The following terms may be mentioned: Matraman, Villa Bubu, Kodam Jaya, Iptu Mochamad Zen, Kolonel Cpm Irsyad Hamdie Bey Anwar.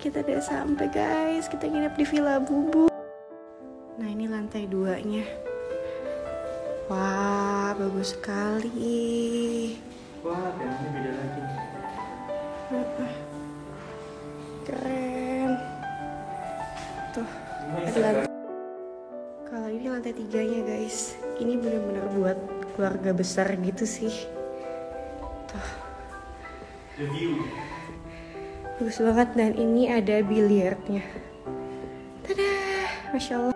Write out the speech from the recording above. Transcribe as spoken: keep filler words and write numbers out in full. Kita udah sampai guys, kita nginep di Villa Bubu. Nah ini lantai duanya. Wah bagus sekali. Wah kayaknya beda lagi. Keren. Tuh ada lantai. Kalau ini lantai tiganya guys. Ini benar-benar buat keluarga besar gitu sih. Tuh. The view. Bagus banget, dan ini ada biliarnya. Tada, masya Allah.